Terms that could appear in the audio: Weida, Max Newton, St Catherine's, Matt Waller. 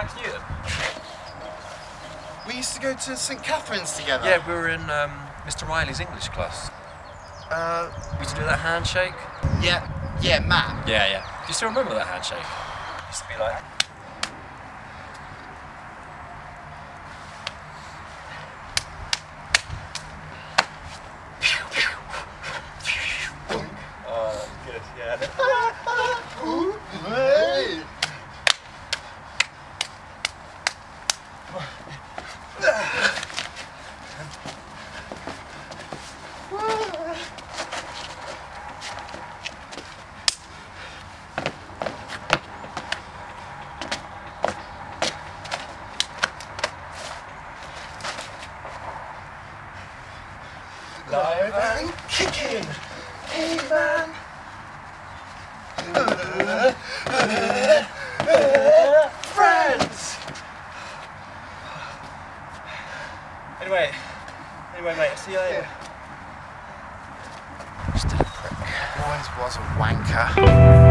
Max knew them. We used to go to St Catherine's together. Yeah, we were in Mr Riley's English class. We used to do that handshake. Yeah, yeah, Matt. Yeah, yeah. Do you still remember that handshake? It used to be like... Live and kicking! Hey man! Friends! Anyway mate, I'll see you later. Just a prick. Always was a wanker.